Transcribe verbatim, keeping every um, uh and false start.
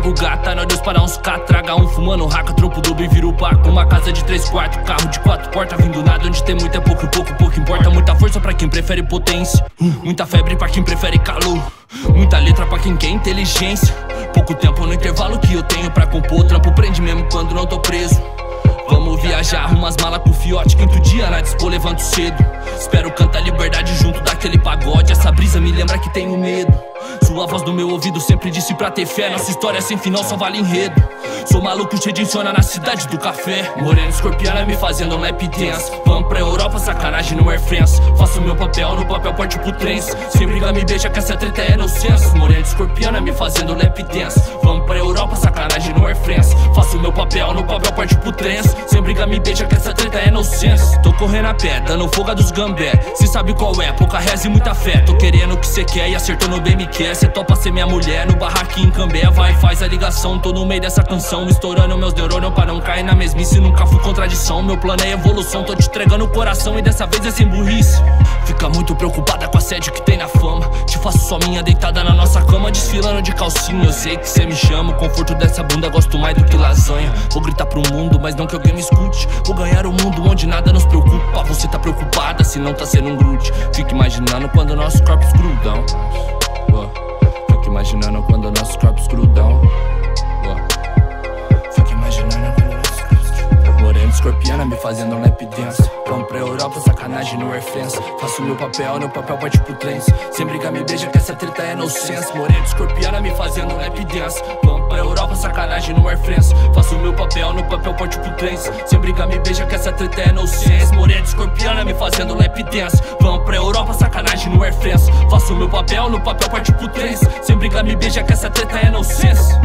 comigo, gata, nós dois para uns cá. Traga um fumando raca, tropo dobro e vira o barco. Uma casa de três quartos, carro de quatro portas. Vindo nada, onde tem muito é pouco, pouco, pouco importa. Muita força pra quem prefere potência, muita febre pra quem prefere calor, muita letra pra quem quer inteligência. Pouco tempo no intervalo que eu tenho pra compor. Trampo prende mesmo quando não tô preso. Vamos viajar, arruma as malas com fiote. Quinto dia na dispo, levanto cedo. Espero cantar liberdade junto daquele pagode. Essa brisa me lembra que tenho medo. Sua voz no meu ouvido sempre disse pra ter fé. Nossa história sem final só vale enredo. Sou maluco, cheio de insônia na cidade do café. Morena escorpiana me fazendo um lap dance. Vamos pra Europa, sacanagem no Air France. Faço meu papel, no papel porte pro trance. Sem briga me beija que essa treta é no senso. Morena escorpiana me fazendo um lap dance. Vamos pra Europa, sacanagem no Air France. Faço meu papel, no papel porte pro trance. Sem briga me beija que essa treta é no senso. Tô correndo a pé, dando folga dos gambé. Cê sabe qual é, pouca reza e muita fé. Tô querendo o que cê quer e acertando bem me quer. Cê topa ser minha mulher no barraquinho em Cambé. Vai, faz a ligação, tô no meio dessa canção. Estourando meus neurônios pra não cair na mesmice. Nunca fui contradição, meu plano é evolução. Tô te entregando o coração e dessa vez é sem burrice. Fica muito preocupada com a sede que tem na fama. Te faço só minha deitada na nossa cama. Desfilando de calcinha, eu sei que cê me chama. O conforto dessa bunda gosto mais do que lasanha. Vou gritar pro mundo, mas não que alguém me escute. Vou ganhar o mundo onde nada nos preocupa. Você tá preocupada se não tá sendo um grude. Fica imaginando quando nossos corpos grudam. Oh, fica imaginando quando nossos corpos grudam. Oh, fica imaginando quando nossos corpos grudam. Morena escorpiana me fazendo um lap dance. Vamos pra Europa, sacanagem no Air France. Faço meu papel, meu papel vai tipo trance. Sem brigar me beija que essa treta é no senso. Morena escorpiana me fazendo um lap dance. Vamos pra Europa, sacanagem no Air France. Faço meu papel, no papel vai tipo trance. Sem brigar me beija que essa treta é no senso. Morena escorpiana me fazendo um lap dance. Vamos pra Europa, sacanagem no Air France. Faço meu papel, no papel vai tipo trance. Sem brigar me beija que essa treta é no senso.